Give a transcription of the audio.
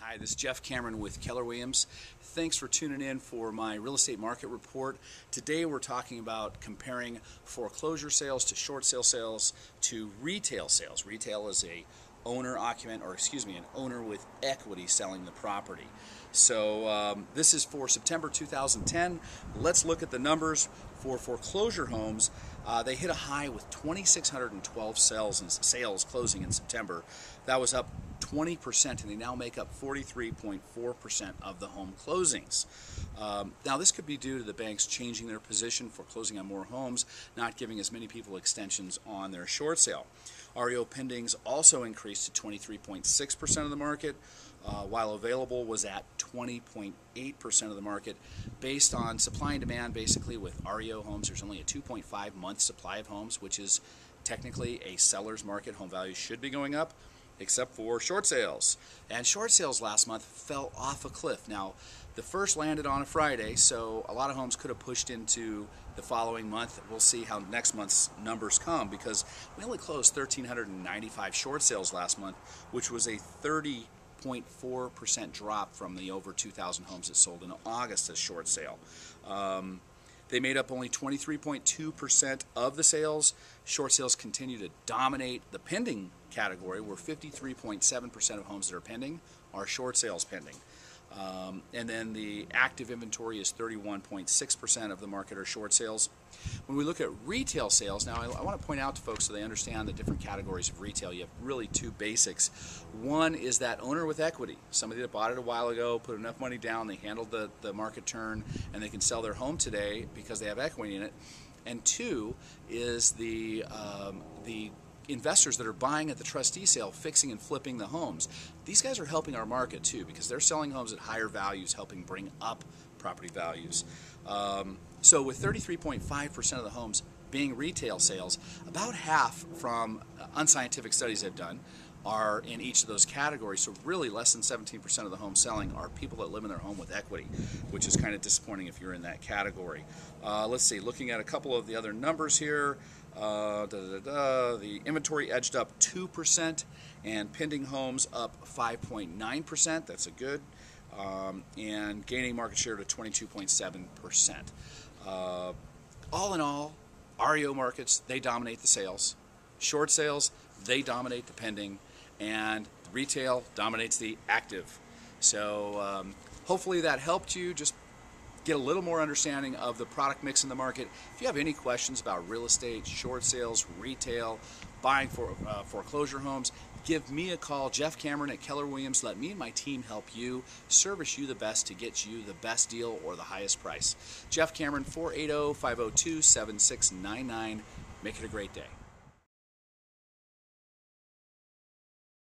Hi, this is Jeff Cameron with Keller Williams. Thanks for tuning in for my real estate market report. Today we're talking about comparing foreclosure sales to short sale sales to retail sales. Retail is a an owner with equity selling the property. So this is for September 2010. Let's look at the numbers for foreclosure homes. They hit a high with 2,612 sales closing in September. That was up 20%, and they now make up 43.4% of the home closings. Now this could be due to the banks changing their position, foreclosing on more homes, not giving as many people extensions on their short sale. REO pendings also increased to 23.6% of the market, while available was at 20.8% of the market. Based on supply and demand, basically with REO homes, there's only a 2.5 month supply of homes, which is technically a seller's market. Home values should be going up, except for short sales. And short sales last month fell off a cliff. Now, the first landed on a Friday, so a lot of homes could have pushed into the following month. We'll see how next month's numbers come, because we only closed 1,395 short sales last month, which was a 30.4% drop from the over 2,000 homes that sold in August as short sale. They made up only 23.2% of the sales. Short sales continue to dominate the pending category, where 53.7% of homes that are pending are short sales pending. And then the active inventory is 31.6% of the market are short sales. When we look at retail sales, now I want to point out to folks so they understand the different categories of retail. You have really two basics. One is that owner with equity, somebody that bought it a while ago, put enough money down, they handled the market turn, and they can sell their home today because they have equity in it. And two is the investors that are buying at the trustee sale, fixing and flipping the homes. These guys are helping our market too, because they're selling homes at higher values, helping bring up property values. So with 33.5% of the homes being retail sales, about half from unscientific studies I've done are in each of those categories. So really less than 17% of the homes selling are people that live in their home with equity, which is kind of disappointing if you're in that category. Let's see, looking at a couple of the other numbers here, the inventory edged up 2% and pending homes up 5.9%. That's a good, and gaining market share to 22.7%. All in all, REO markets, they dominate the sales. Short sales, they dominate the pending, and retail dominates the active. So hopefully that helped you just get a little more understanding of the product mix in the market. If you have any questions about real estate, short sales, retail, buying foreclosure homes, give me a call, Jeff Cameron at Keller Williams. Let me and my team help you, service you the best to get you the best deal or the highest price. Jeff Cameron, 480-502-7699. Make it a great day.